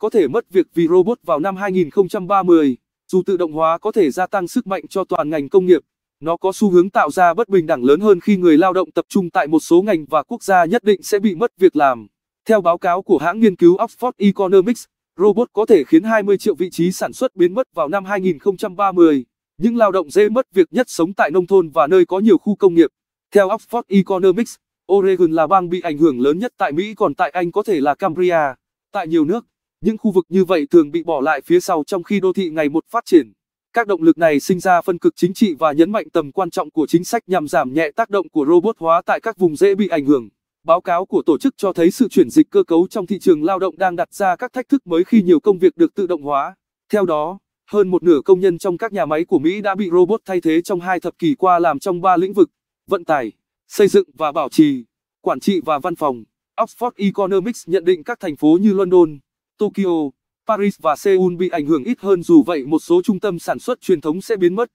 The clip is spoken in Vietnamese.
có thể mất việc vì robot vào năm 2030. Dù tự động hóa có thể gia tăng sức mạnh cho toàn ngành công nghiệp, nó có xu hướng tạo ra bất bình đẳng lớn hơn khi người lao động tập trung tại một số ngành và quốc gia nhất định sẽ bị mất việc làm. Theo báo cáo của hãng nghiên cứu Oxford Economics, robot có thể khiến 20 triệu vị trí sản xuất biến mất vào năm 2030. Những lao động dễ mất việc nhất sống tại nông thôn và nơi có nhiều khu công nghiệp. Theo Oxford Economics, Oregon là bang bị ảnh hưởng lớn nhất tại Mỹ, còn tại Anh có thể là Cambria. Tại nhiều nước, những khu vực như vậy thường bị bỏ lại phía sau trong khi đô thị ngày một phát triển. Các động lực này sinh ra phân cực chính trị và nhấn mạnh tầm quan trọng của chính sách nhằm giảm nhẹ tác động của robot hóa tại các vùng dễ bị ảnh hưởng. Báo cáo của tổ chức cho thấy sự chuyển dịch cơ cấu trong thị trường lao động đang đặt ra các thách thức mới khi nhiều công việc được tự động hóa. Theo đó, hơn một nửa công nhân trong các nhà máy của Mỹ đã bị robot thay thế trong 2 thập kỷ qua, làm trong 3 lĩnh vực: vận tải, xây dựng và bảo trì, quản trị và văn phòng. Oxford Economics nhận định các thành phố như London, Tokyo, Paris và Seoul bị ảnh hưởng ít hơn. Dù vậy, một số trung tâm sản xuất truyền thống sẽ biến mất.